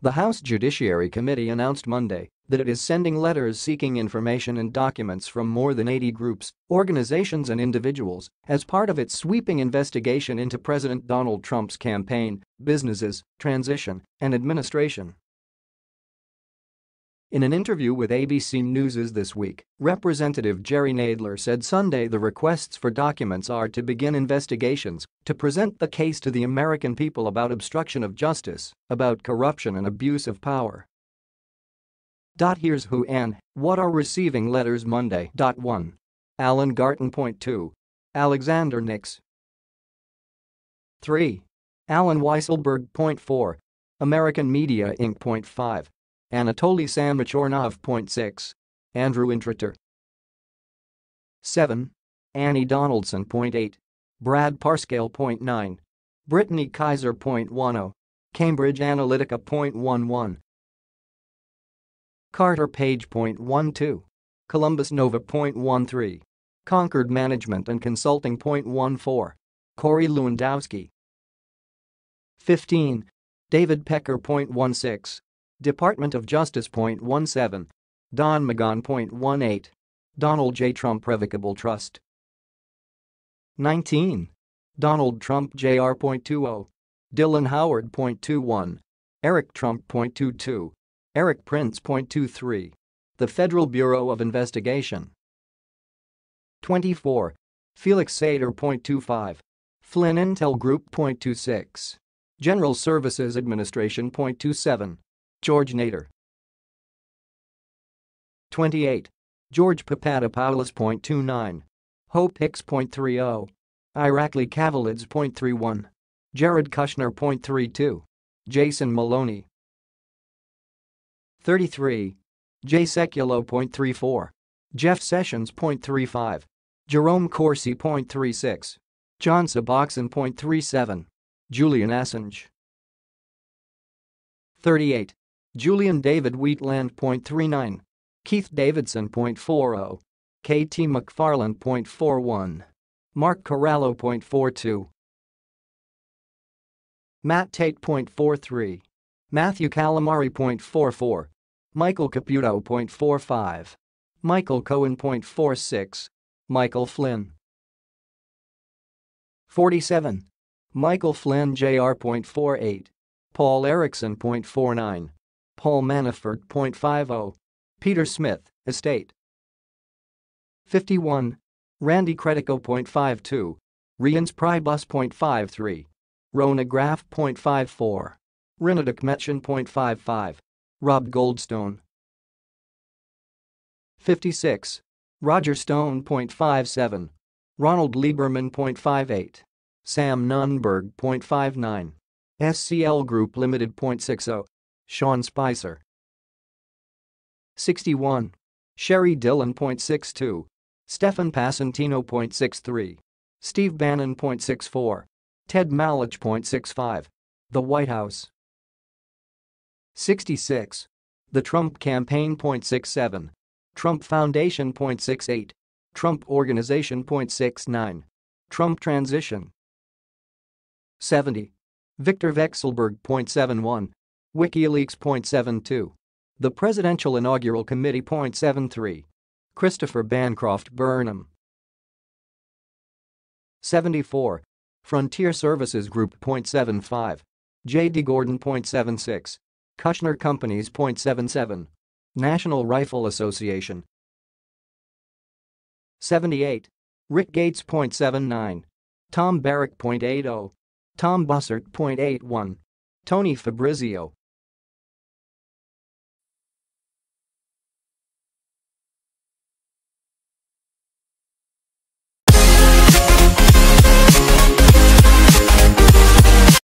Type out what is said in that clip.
The House Judiciary Committee announced Monday that it is sending letters seeking information and documents from more than 80 groups, organizations and individuals as part of its sweeping investigation into President Donald Trump's campaign, businesses, transition, and administration. In an interview with ABC News this week, Representative Jerry Nadler said Sunday the requests for documents are to begin investigations, to present the case to the American people about obstruction of justice, about corruption and abuse of power. Here's who and what are receiving letters Monday. 1. Alan Garten. 2. Alexander Nix. 3. Alan Weisselberg. 4. American Media Inc. 5. Anatoly Samochornov. 6. Andrew Intrater. 7. Annie Donaldson. 8. Brad Parscale. 9. Brittany Kaiser. 10. Cambridge Analytica. 11. Carter Page. 12. Columbus Nova. 13. Concord Management and Consulting. 14. Corey Lewandowski. 15. David Pecker. 16. Department of Justice. 17. Don McGahn. 18. Donald J. Trump Revocable Trust. 19. Donald Trump Jr. 20. Dylan Howard. 21. Eric Trump. 22. Eric Prince. 23. The Federal Bureau of Investigation. 24. Felix Sater. 25. Flynn Intel Group. 26. General Services Administration. 27. George Nader. 28. George Papadopoulos. 29. Hope Hicks. 30. Irakli Kavalids. 31. Jared Kushner. 32. Jason Maloney. 33. Jay Sekulow. 34. Jeff Sessions. 35. Jerome Corsi. 36. John Suboxan. 37. Julian Assange. 38. Julian David Wheatland. 39. Keith Davidson. 40. KT MacFarland. 41. Mark Corallo. 42. Matt Tate. 43. Matthew Calamari. 44. Michael Caputo. 45. Michael Cohen. 46. Michael Flynn. 47. Michael Flynn Jr. 48. Paul Erickson. 49. Paul Manafort. 50. Peter Smith, Estate. 51. Randy Credico. 52. Rians Prybus. 53. Rona Graff. 54. Rinata Kmetchen. 55. Rob Goldstone. 56. Roger Stone. 57. Ronald Lieberman. 58. Sam Nunberg. 59. SCL Group Limited. 60. Sean Spicer. 61. Sherry Dillon. 62. Stefan Passantino. 63. Steve Bannon. 64. Ted Malich. 65. The White House. 66. The Trump Campaign. 67. Trump Foundation. 68. Trump Organization. 69. Trump Transition. 70. Victor Vekselberg. 71. WikiLeaks. 72. The Presidential Inaugural Committee. 73. Christopher Bancroft Burnham. 74. Frontier Services Group. 75. J.D. Gordon. 76. Kushner Companies. 77. National Rifle Association. 78. Rick Gates. 79. Tom Barrack. 80. Tom Bossert. 81. Tony Fabrizio.